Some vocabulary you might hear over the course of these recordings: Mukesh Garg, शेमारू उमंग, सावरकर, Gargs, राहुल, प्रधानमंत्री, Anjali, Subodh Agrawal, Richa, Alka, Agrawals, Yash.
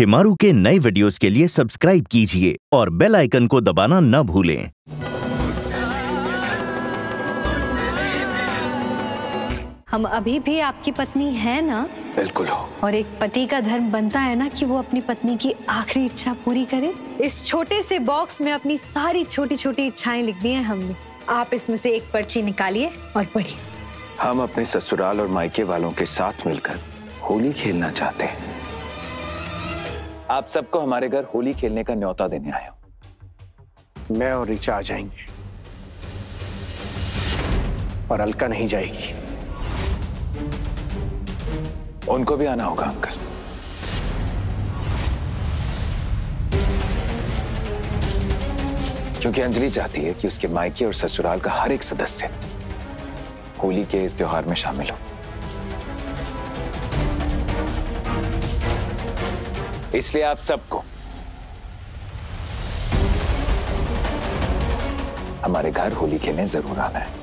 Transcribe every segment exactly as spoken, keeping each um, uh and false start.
शेमारू के नए वीडियोस के लिए सब्सक्राइब कीजिए और बेल आइकन को दबाना न भूलें। हम अभी भी आपकी पत्नी है ना? बिल्कुल हो। और एक पति का धर्म बनता है ना कि वो अपनी पत्नी की आखिरी इच्छा पूरी करे। इस छोटे से बॉक्स में अपनी सारी छोटी छोटी इच्छाएं लिख दी हैं हमने। आप इसमें से एक पर्ची निकालिए और पढ़िए। हम अपने ससुराल और मायके वालों के साथ मिलकर होली खेलना चाहते हैं। आप सबको हमारे घर होली खेलने का न्योता देने आया हूं। मैं और रिचा आ जाएंगे और अलका नहीं जाएगी। उनको भी आना होगा अंकल। क्योंकि अंजलि चाहती है कि उसके मायके और ससुराल का हर एक सदस्य होली के इस त्योहार में शामिल हो। इसलिए आप सबको हमारे घर होली खेलने जरूर आना है।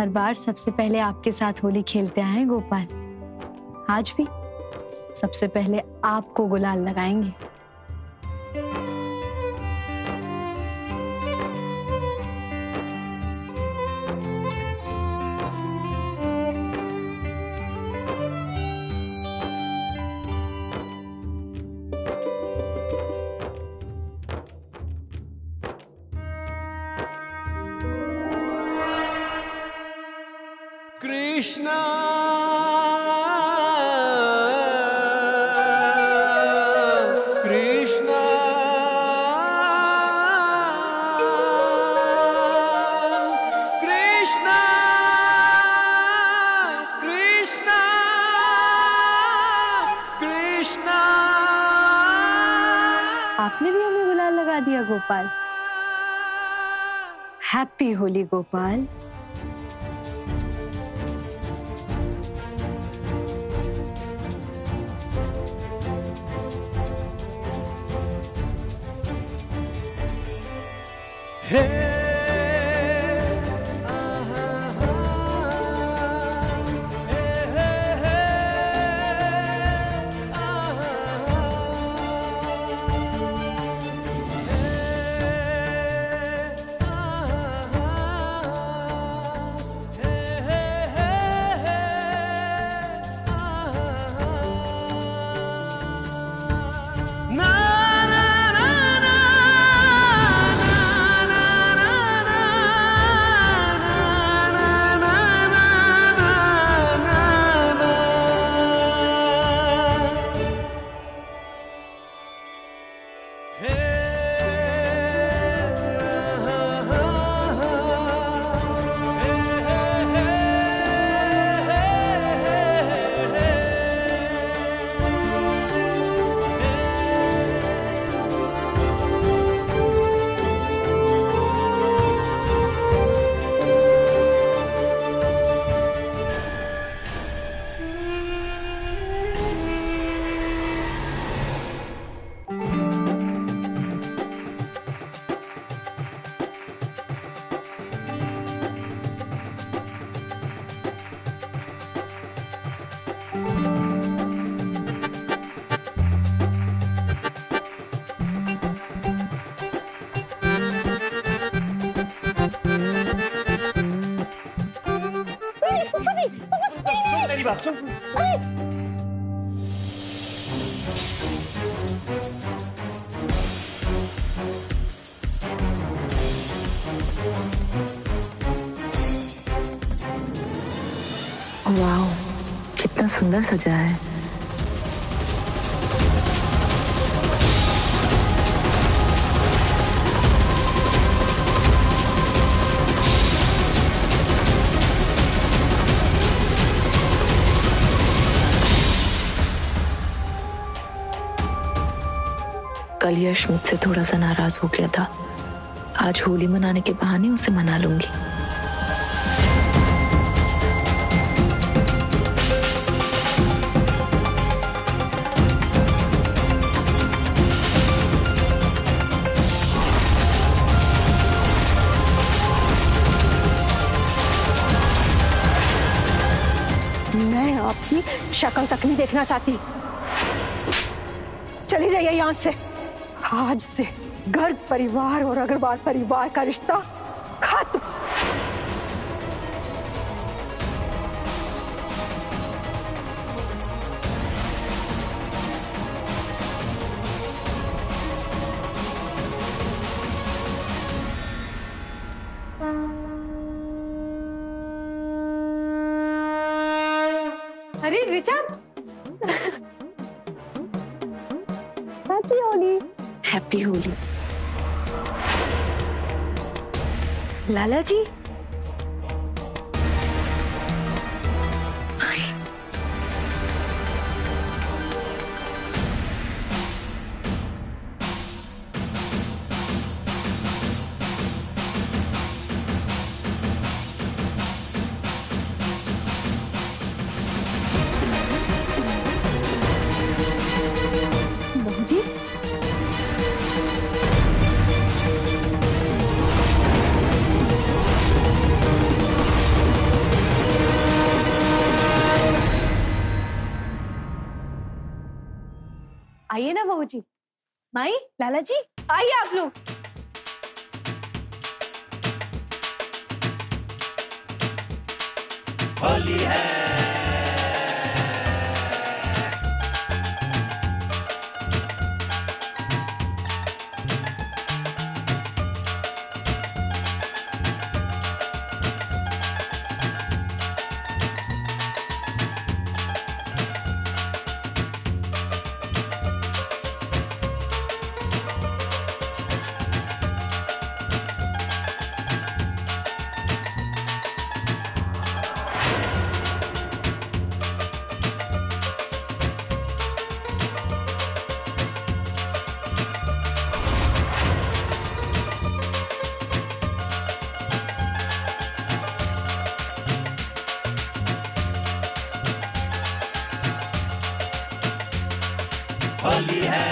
हर बार सबसे पहले आपके साथ होली खेलते आए गोपाल, आज भी सबसे पहले आपको गुलाल लगाएंगे। Krishna Krishna Krishna Krishna Krishna। आपने भी हमें गुलाल लगा दिया गोपाल। हैप्पी होली गोपाल। वाओ, कितना सुंदर सजा है। कल यश मुझसे थोड़ा सा नाराज हो गया था, आज होली मनाने के बहाने उसे मना लूंगी। मैं आपकी शक्ल तक नहीं देखना चाहती, चली जाइए यहाँ से। आज से गर्ग परिवार और अग्रवाल परिवार का रिश्ता खत्म। अरे रिचा, हैप्पी होली। हैप्पी होली लाला जी। आइए ना बहू जी, माई, लाला जी, आइए आप लोग। होली है। होली है। होली है।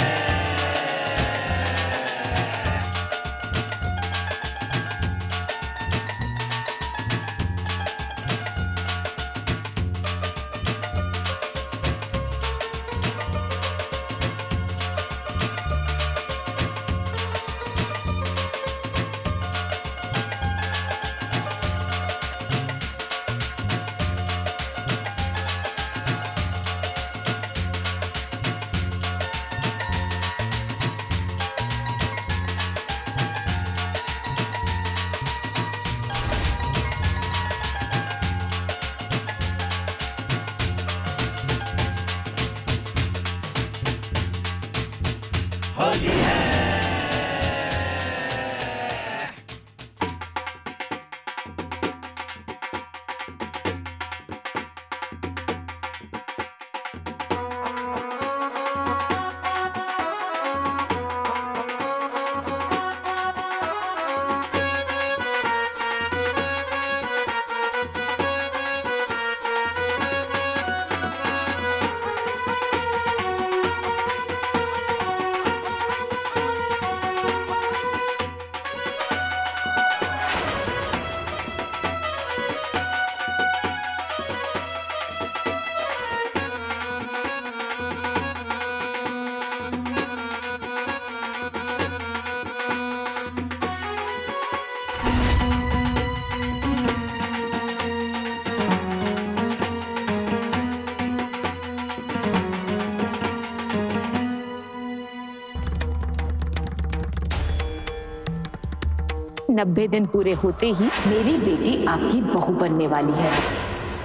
नब्बे दिन पूरे होते ही मेरी बेटी आपकी बहू बनने वाली है।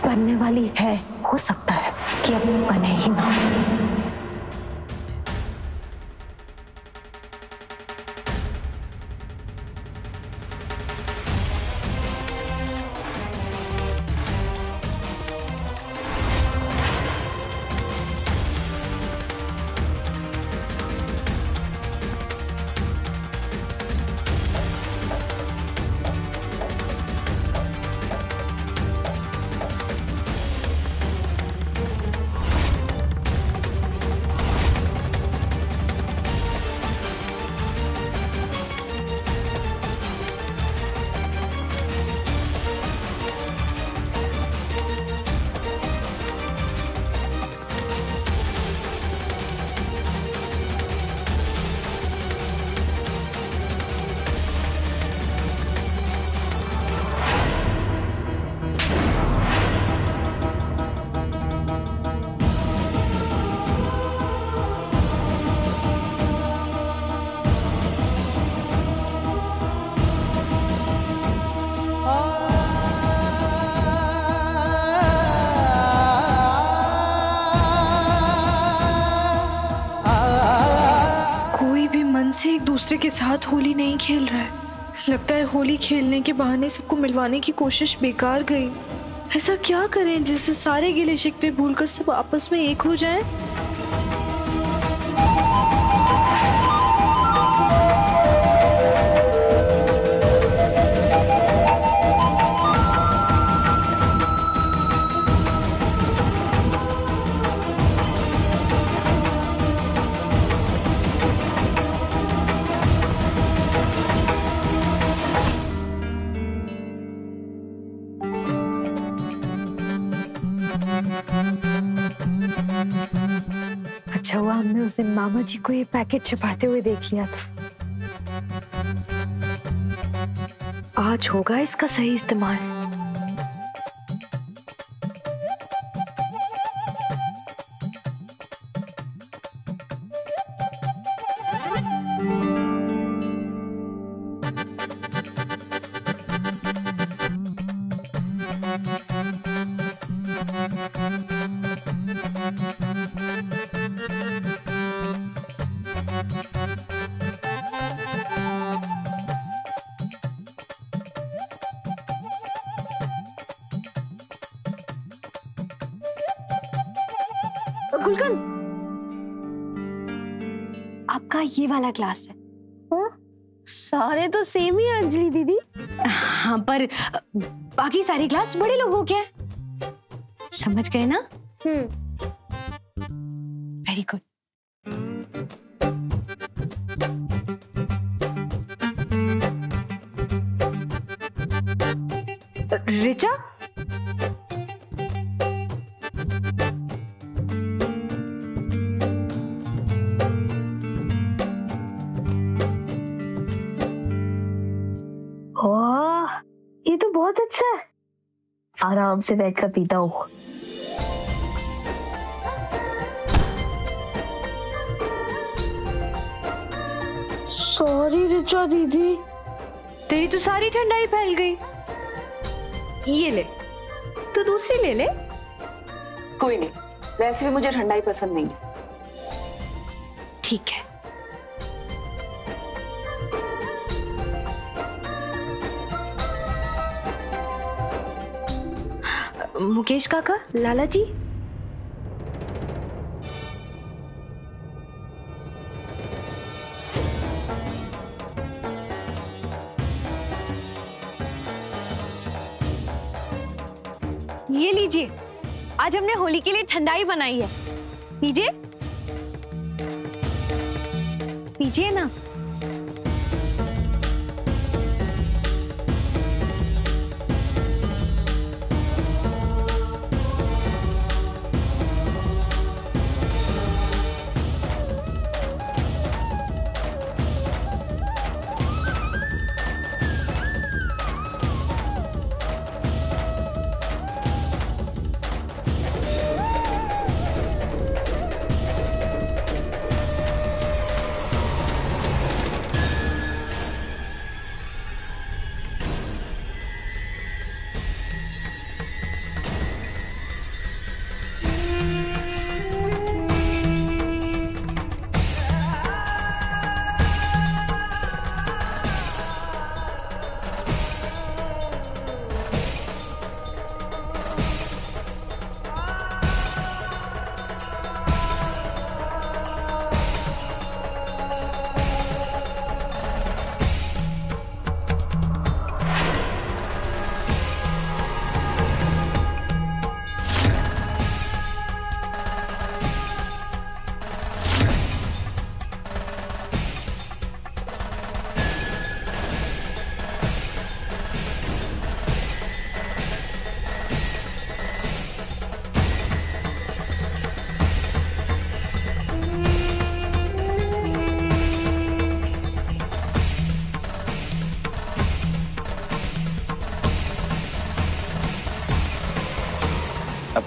बनने वाली है, हो सकता है कि अब बने ही ना। मन से एक दूसरे के साथ होली नहीं खेल रहा है। लगता है होली खेलने के बहाने सबको मिलवाने की कोशिश बेकार गई। ऐसा क्या करें जिससे सारे गिले शिकवे भूलकर सब आपस में एक हो जाएं? अच्छा हुआ हमने उस दिन मामा जी को ये पैकेट छिपाते हुए देख लिया था। आज होगा इसका सही इस्तेमाल। आपका ये वाला ग्लास है। हुँ? सारे तो सेम ही है अंजलि दीदी। हाँ, पर बाकी सारे ग्लास बड़े लोगों के हैं। समझ गए ना? हम्म। Very good. रिचा, ये तो बहुत अच्छा है। आराम से बैठकर पीता हूँ। सॉरी रिचा दीदी, तेरी तो सारी ठंडाई फैल गई। ये ले, तू दूसरी ले ले। कोई नहीं, वैसे भी मुझे ठंडाई पसंद नहीं है। ठीक है। मुकेश काका, लाला जी, ये लीजिए। आज हमने होली के लिए ठंडाई बनाई है। पीजिए, पीजिए ना।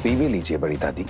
पी भी लीजिए बड़ी दादी।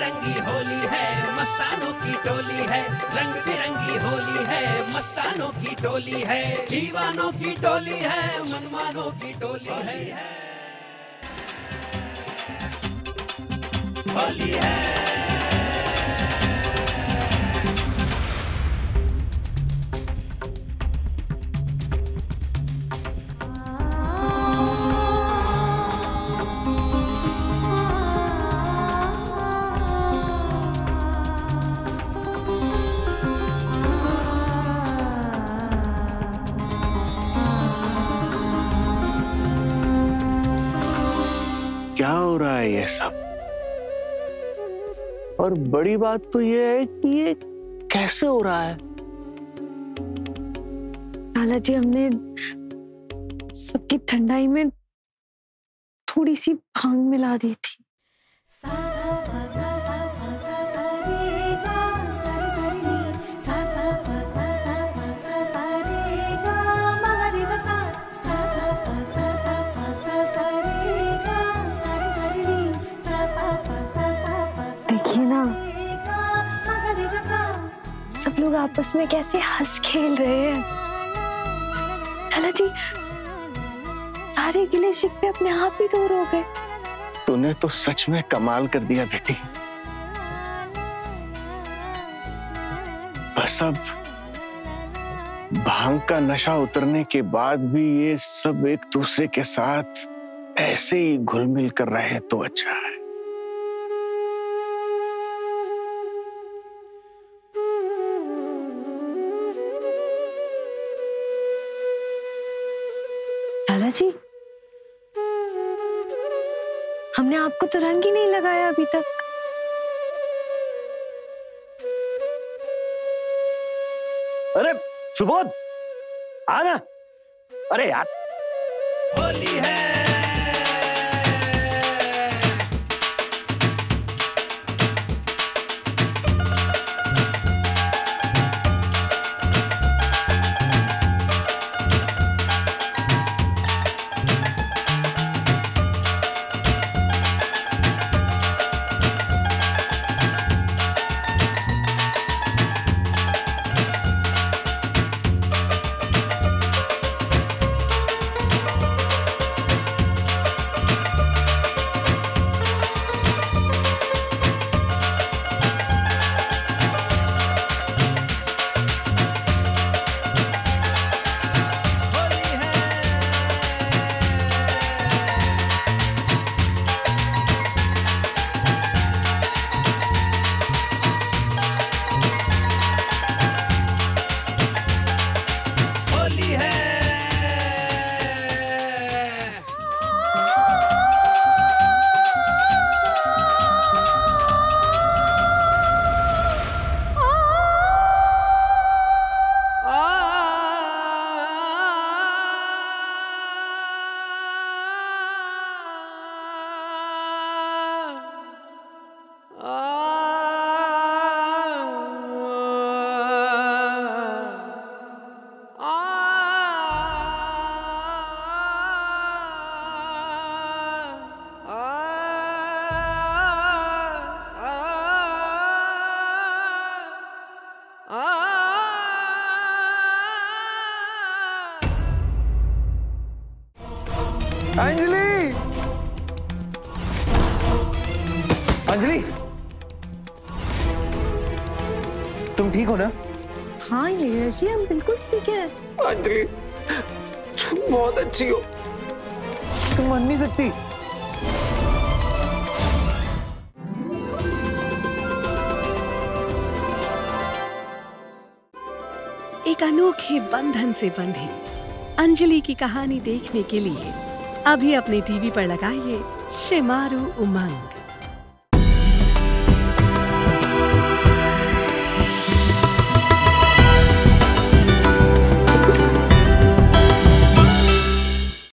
बिरंगी होली है मस्तानों की टोली है, रंग बिरंगी होली है मस्तानों की टोली है, दीवानों की टोली है मनमानों की टोली है, होली है। क्या हो रहा है ये सब? और बड़ी बात तो ये है कि ये कैसे हो रहा है? लाला जी, हमने सबकी ठंडाई में थोड़ी सी भांग मिला दी थी। लोग आपस में कैसे हंस खेल रहे हैं। लाला जी, सारे गिले शिकवे अपने आप ही दूर हो गए। तूने तो सच में कमाल कर दिया बेटी। बस अब भांग का नशा उतरने के बाद भी ये सब एक दूसरे के साथ ऐसे ही घुल मिल कर रहे हैं तो अच्छा है। जी, हमने आपको तो रंग ही नहीं लगाया अभी तक। अरे सुबोध, आना। अरे यार, होली है। अंजलि, अंजलि, तुम ठीक हो ना? हाँ नीरज जी, हम बिल्कुल ठीक है। अंजलि, तुम बहुत अच्छी हो। तुम मान नहीं सकती। एक अनोखे बंधन से बंधी अंजलि की कहानी देखने के लिए अभी अपने टीवी पर लगाइए शेमारू उमंग।